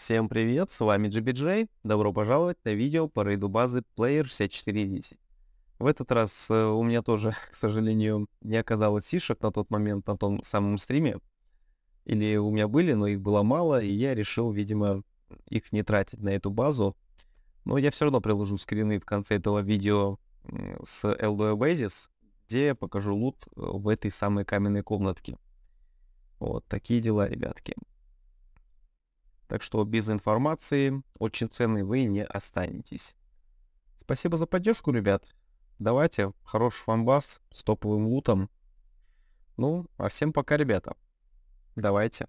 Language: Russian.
Всем привет, с вами GBJ, добро пожаловать на видео по рейду базы Player6410. В этот раз у меня тоже, к сожалению, не оказалось сишек на тот момент на том самом стриме. Или у меня были, но их было мало, и я решил, видимо, их не тратить на эту базу. Но я все равно приложу скрины в конце этого видео с LD Basis, где я покажу лут в этой самой каменной комнатке. Вот такие дела, ребятки. Так что без информации, очень ценной, вы не останетесь. Спасибо за поддержку, ребят. Давайте, хороших вам баз с топовым лутом. Ну, а всем пока, ребята. Давайте.